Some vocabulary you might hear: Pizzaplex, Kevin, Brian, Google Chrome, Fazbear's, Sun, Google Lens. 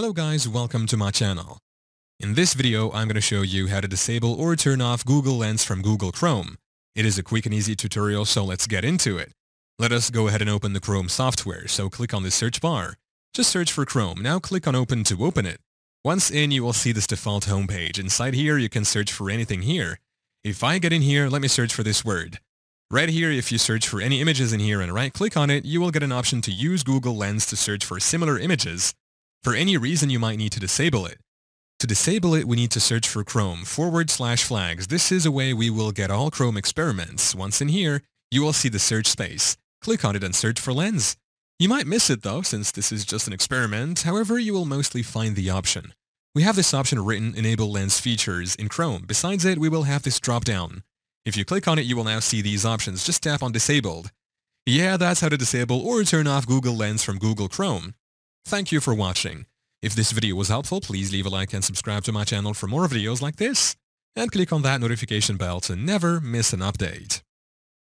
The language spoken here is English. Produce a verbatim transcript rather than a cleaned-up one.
Hello guys, welcome to my channel. In this video, I'm going to show you how to disable or turn off Google Lens from Google Chrome. It is a quick and easy tutorial, so let's get into it. Let us go ahead and open the Chrome software, so click on the search bar. Just search for Chrome, now click on Open to open it. Once in, you will see this default homepage. Inside here, you can search for anything here. If I get in here, let me search for this word. Right here, if you search for any images in here and right-click on it, you will get an option to use Google Lens to search for similar images. For any reason, you might need to disable it. To disable it, we need to search for Chrome forward slash flags. This is a way we will get all Chrome experiments. Once in here, you will see the search space. Click on it and search for Lens. You might miss it though, since this is just an experiment. However, you will mostly find the option. We have this option written, Enable Lens Features, in Chrome. Besides it, we will have this drop-down. If you click on it, you will now see these options. Just tap on Disabled. Yeah, that's how to disable or turn off Google Lens from Google Chrome. Thank you for watching. If this video was helpful, please leave a like and subscribe to my channel for more videos like this. And click on that notification bell to never miss an update.